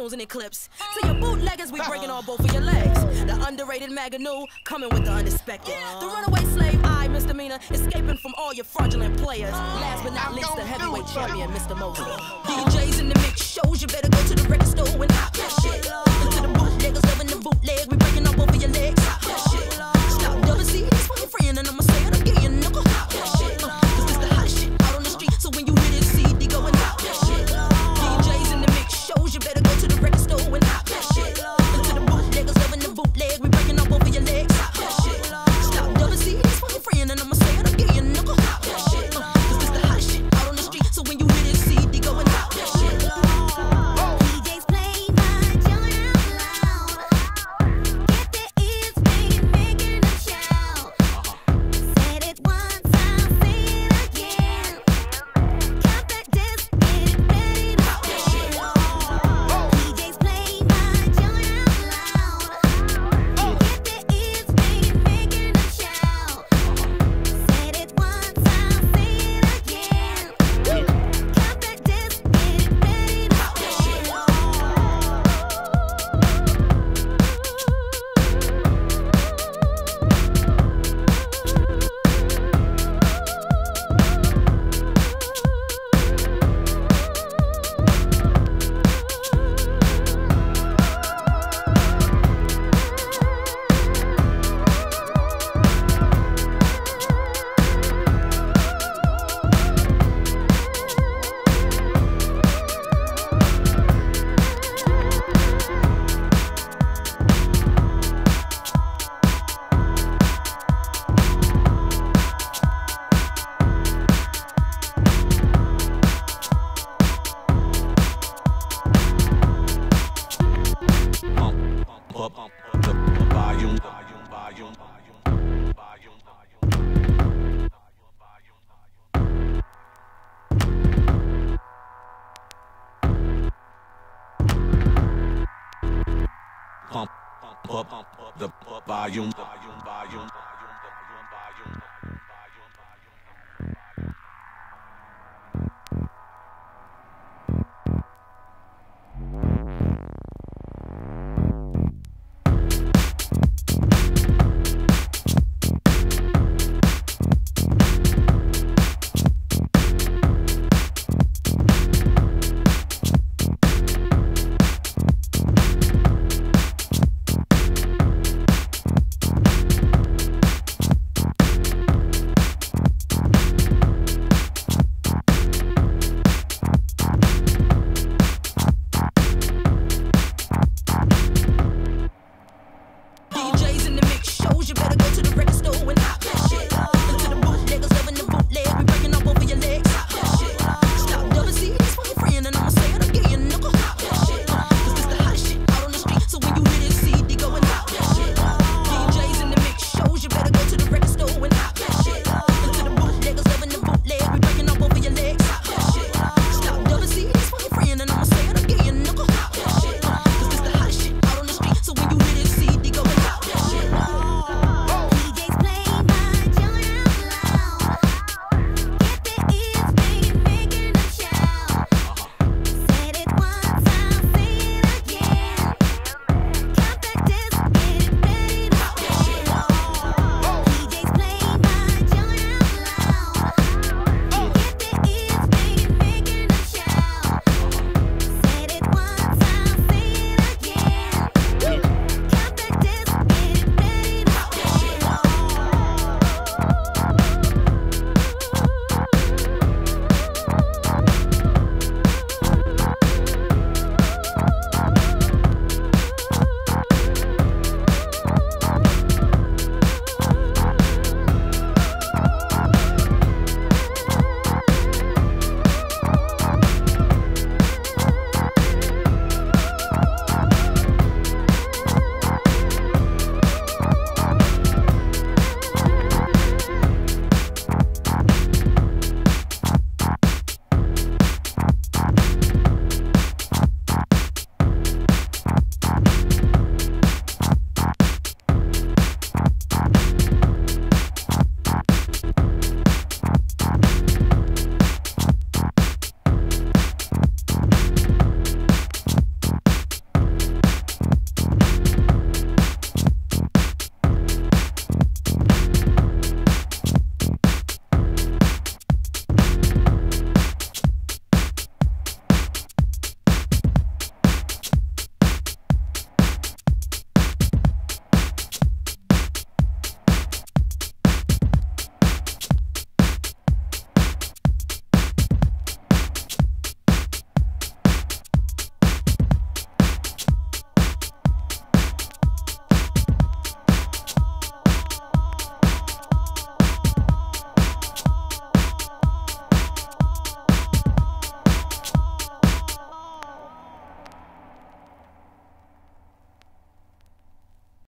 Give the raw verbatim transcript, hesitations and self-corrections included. iTunes and Eclipse. To your bootleggers, we breaking all both of your legs. The underrated Magoo coming with the unexpected. The runaway slave, I, misdemeanor, escaping from all your fraudulent players. Last but not least, the heavyweight champion, Mister Mosley. D Js in the mix shows, you better go to the record store and hop that shit. To the bootleggers loving the bootleg, we breaking all both of your legs. Hop that shit. Stop double C, it's for your friend, and I'ma say it again. Pump up the volume.